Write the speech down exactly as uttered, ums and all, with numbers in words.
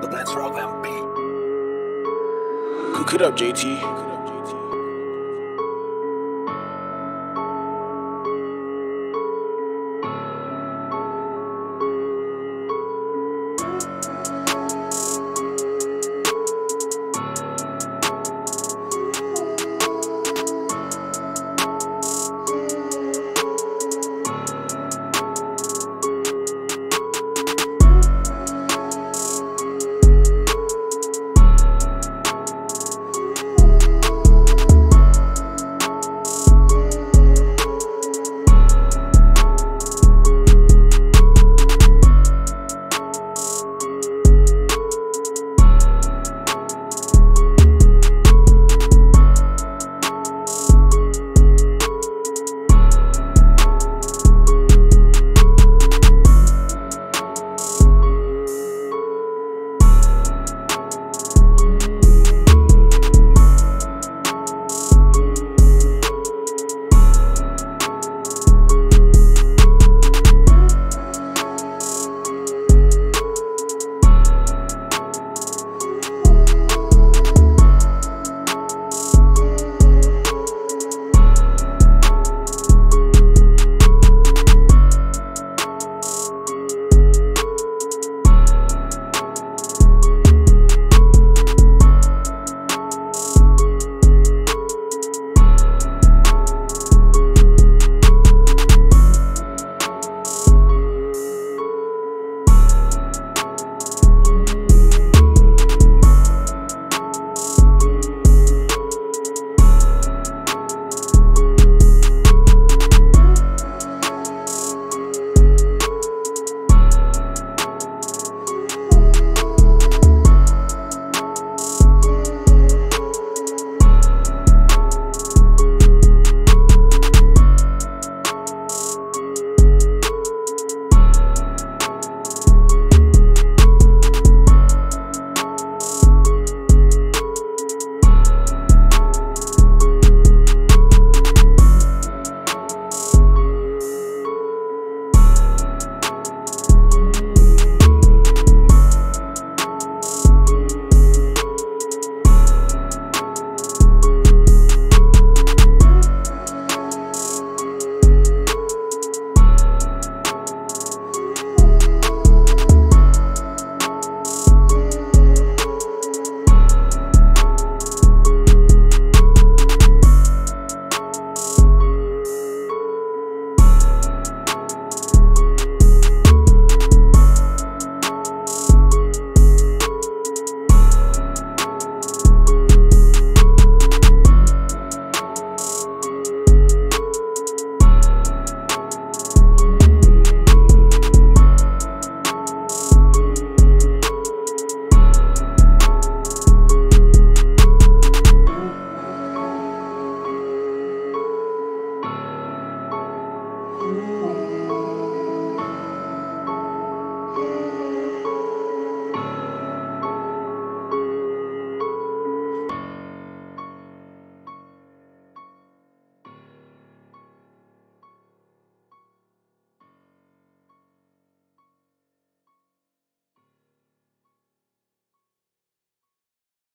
Let's rock that beat. Cook it up, J T.